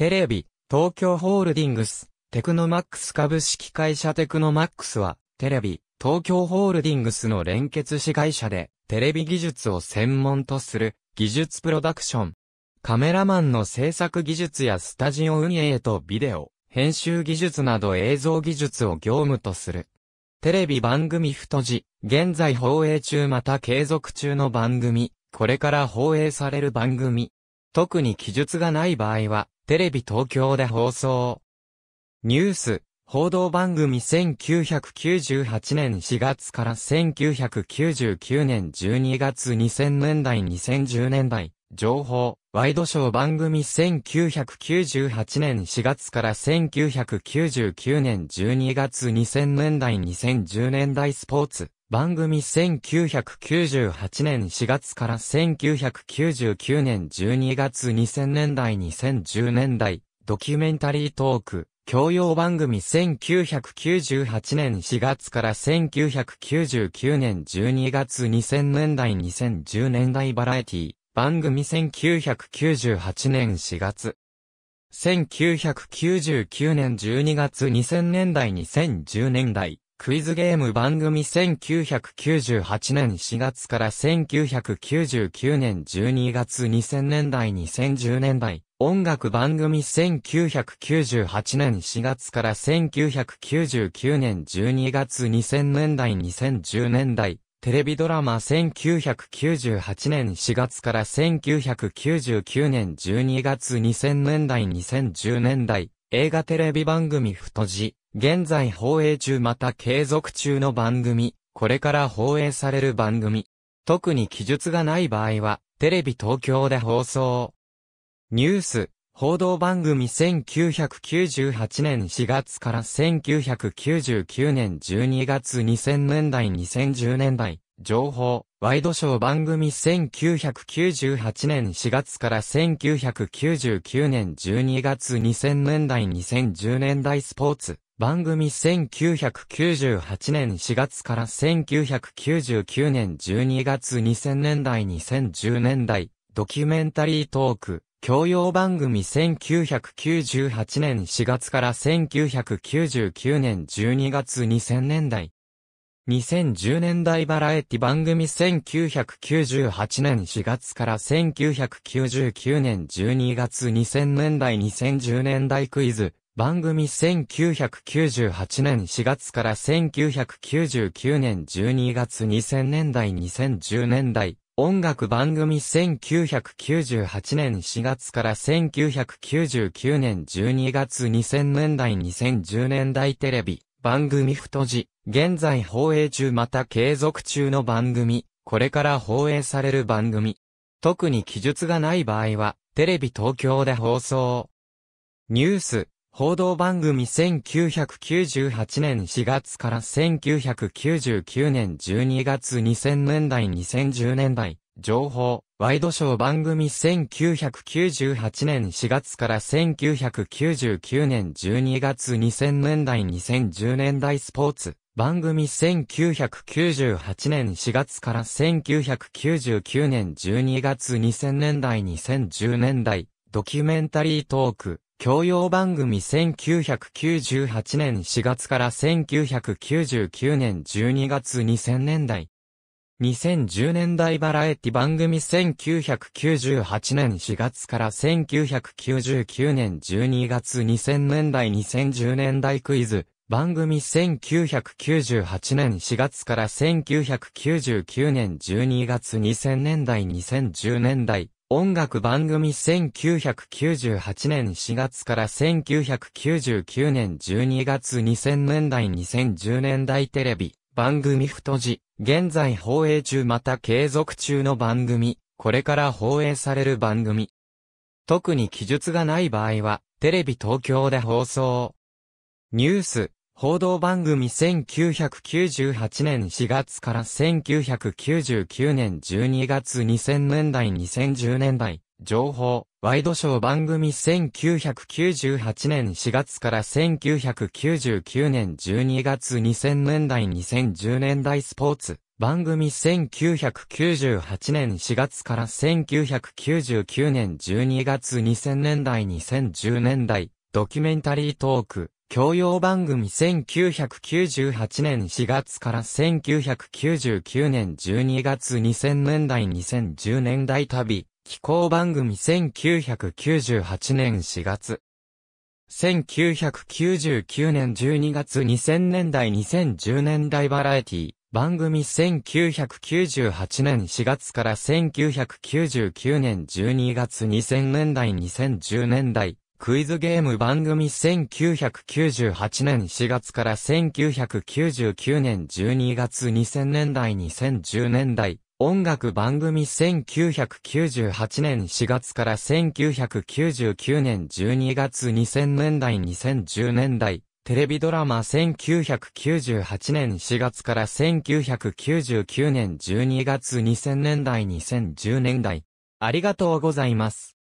テレビ、東京ホールディングス、テクノマックス株式会社テクノマックスは、テレビ、東京ホールディングスの連結子会社で、テレビ技術を専門とする、技術プロダクション。カメラマンの制作技術やスタジオ運営とビデオ、編集技術など映像技術を業務とする。テレビ番組太字、現在放映中また継続中の番組、これから放映される番組。特に記述がない場合は、テレビ東京で放送。ニュース、報道番組1998年4月から1999年12月2000年代2010年代。情報、ワイドショー番組1998年4月から1999年12月2000年代2010年代スポーツ、番組1998年4月から1999年12月2000年代2010年代、ドキュメンタリートーク、教養番組1998年4月から1999年12月2000年代2010年代バラエティー、番組1998年4月。1999年12月2000年代2010年代。クイズゲーム番組1998年4月から1999年12月2000年代2010年代。音楽番組1998年4月から1999年12月2000年代2010年代。テレビドラマ1998年4月から1999年12月2000年代2010年代、映画テレビ番組太字、現在放映中また継続中の番組、これから放映される番組。特に記述がない場合は、テレビ東京で放送。ニュース、報道番組1998年4月から1999年12月2000年代2010年代。情報、ワイドショー番組1998年4月から1999年12月2000年代2010年代スポーツ。番組1998年4月から1999年12月2000年代2010年代。ドキュメンタリートーク。教養番組1998年4月から1999年12月2000年代。2010年代バラエティ番組1998年4月から1999年12月2000年代2010年代クイズ。番組1998年4月から1999年12月2000年代2010年代。音楽番組1998年4月から1999年12月2000年代2010年代テレビ、番組太字、現在放映中また継続中の番組、これから放映される番組。特に記述がない場合は、テレビ東京で放送。ニュース、報道番組1998年4月から1999年12月2000年代2010年代。情報、ワイドショー番組1998年4月から1999年12月2000年代2010年代スポーツ。番組1998年4月から1999年12月2000年代2010年代。ドキュメンタリートーク。教養番組1998年4月から1999年12月2000年代。2010年代バラエティ番組1998年4月から1999年12月2000年代2010年代クイズ。番組1998年4月から1999年12月2000年代2010年代。音楽番組1998年4月から1999年12月2000年代2010年代テレビ、番組太字、現在放映中また継続中の番組、これから放映される番組。特に記述がない場合は、テレビ東京で放送。ニュース、報道番組1998年4月から1999年12月2000年代2010年代。情報、ワイドショー番組1998年4月から1999年12月2000年代2010年代スポーツ。番組1998年4月から1999年12月2000年代2010年代、ドキュメンタリートーク、教養番組1998年4月から1999年12月2000年代2010年代旅、紀行番組1998年4月。1999年12月2000年代2010年代バラエティ。番組1998年4月から1999年12月2000年代2010年代、クイズゲーム番組1998年4月から1999年12月2000年代2010年代、音楽番組1998年4月から1999年12月2000年代2010年代、テレビドラマ1998年4月から1999年12月2000年代2010年代。ありがとうございます。